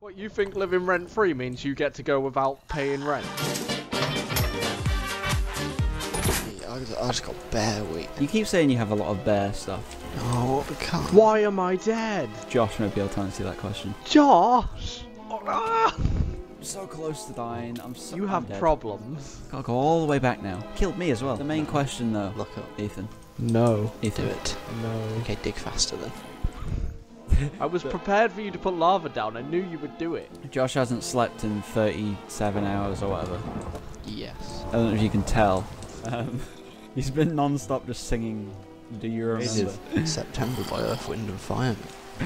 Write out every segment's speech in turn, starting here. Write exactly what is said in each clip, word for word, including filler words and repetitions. What, you think living rent-free means you get to go without paying rent? I just got bear week. You keep saying you have a lot of bear stuff. Oh, because... Why am I dead? Josh might be able to answer that question. Josh! Oh, ah! I'm so close to dying. I'm so You I'm have dead. Problems. I'll go all the way back now. Killed me as well. The main question, though. Look up. Ethan. No. Ethan. Do it. No. Okay, dig faster then. I was prepared for you to put lava down. I knew you would do it. Josh hasn't slept in thirty-seven hours or whatever. Yes. I don't know if you can tell. Um, he's been non-stop just singing. Do you remember? It's September by Earth, Wind and Fire.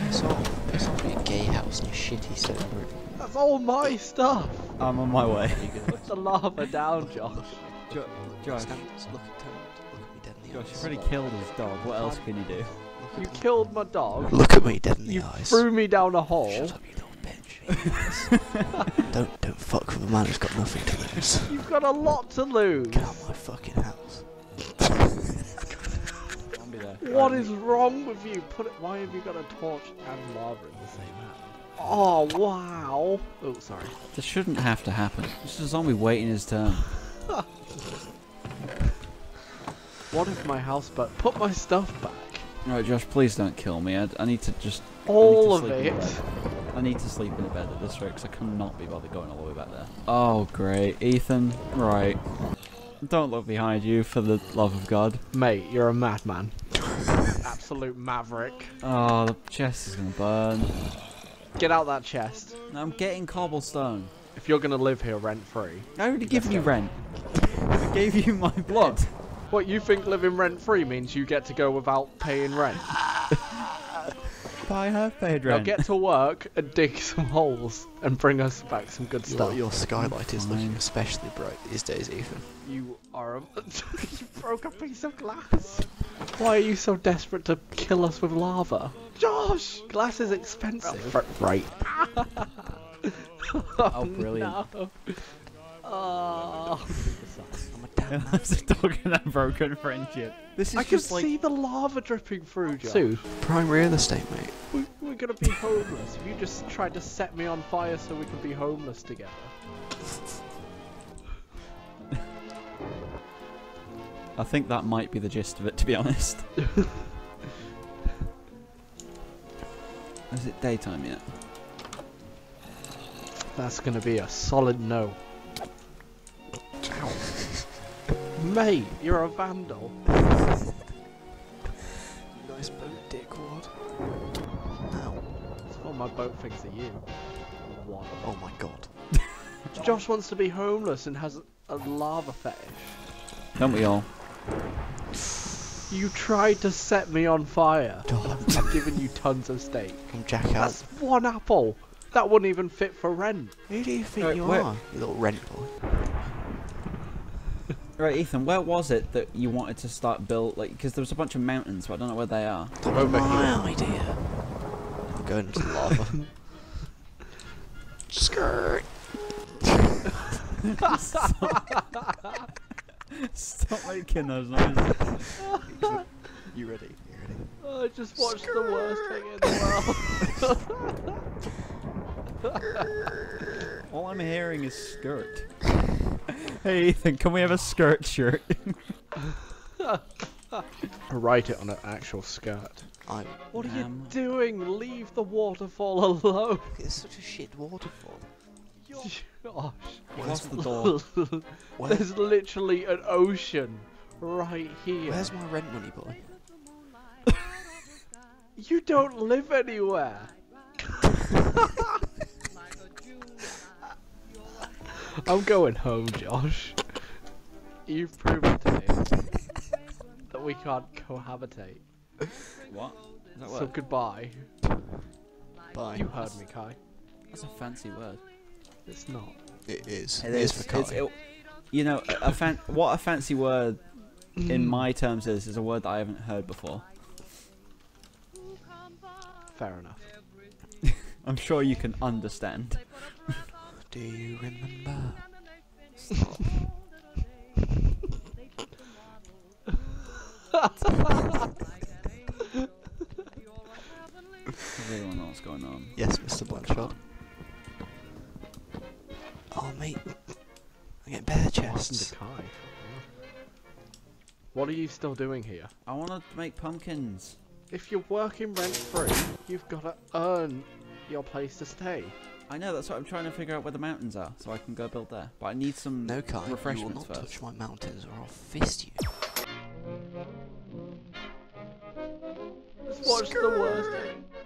It's all basically a gay house and a shitty September. That's all my stuff. I'm on my way. Put the lava down, Josh. Jo Josh. Josh already killed his dog. What else can you do? You killed my dog. Look at me dead in the you eyes. You threw me down a hole. Shut up, you little bitch. don't don't fuck with a man who's got nothing to lose. You've got a lot to lose. Get out of my fucking house. What is wrong with you? Put it. Why have you got a torch and lava in the same hand? Oh wow. Oh sorry. This shouldn't have to happen. This is a zombie waiting his turn. What if my house? But put my stuff back. Alright, Josh, please don't kill me. I, I need to just... All of it. I need to sleep in a bed at this rate because I cannot be bothered going all the way back there. Oh, great. Ethan, right. Don't look behind you, for the love of God. Mate, you're a madman. Absolute maverick. Oh, the chest is going to burn. Get out that chest. I'm getting cobblestone. If you're going to live here rent-free... I already give you rent. I gave you my blood. What, you think living rent-free means you get to go without paying rent? I have paid rent. Now get to work and dig some holes and bring us back some good stuff. Your, your skylight is looking especially bright these days, Ethan. You are a... You broke a piece of glass. Why are you so desperate to kill us with lava? Josh! Glass is expensive. Right. Oh, brilliant. Oh... No. Oh. That's a dog and a broken friendship. This is I just can like... see the lava dripping through, Josh. Sue, prime real estate, mate. We, we're gonna be homeless. If you just tried to set me on fire so we could be homeless together. I think that might be the gist of it, to be honest. Is it daytime yet? That's gonna be a solid no. Ow. Mate, you're a vandal. Nice boat, dickwad. Ow. Oh, my boat thinks of you. What? Oh my god. Josh wants to be homeless and has a lava fetish. Don't we all? You tried to set me on fire. I've, I've given you tons of steak. I'm Jack out. That's one apple. That wouldn't even fit for rent. Who do you think right, you where? are? You little rent boy. Right, Ethan, where was it that you wanted to start build? Like, because there was a bunch of mountains, but I don't know where they are. Over my here. idea. I'm going into the lava. Skirt. Stop. Stop making those noises. You ready? You ready? Oh, I just watched Skirt. the worst thing in the world. All I'm hearing is skirt. Hey Ethan, can we have a skirt shirt? Write it on an actual skirt. I'm what are um... you doing? Leave the waterfall alone. It's such a shit waterfall. Gosh. Where's the door? Where? There's literally an ocean right here. Where's my rent money, boy? You don't live anywhere. I'm going home, Josh. You've proven to me that we can't cohabitate. What? That so word? Goodbye. Bye. You heard that's, me, Kai. That's a fancy word. It's not. It is. It, it is, is for Kai. It, you know, a, a fan what a fancy word in my terms is is a word that I haven't heard before. Fair enough. I'm sure you can understand. Do you remember? Stop. Everyone knows what's going on. Yes, Mister Blanchard. Oh mate, I get bear chests. Welcome to Kai. What are you still doing here? I want to make pumpkins. If you're working rent free, you've got to earn your place to stay. I know, that's what I'm trying to figure out where the mountains are, so I can go build there. But I need some no, Kai, refreshments. You will not first. touch my mountains, or I'll fist you. Just watch Skrrr. the worst.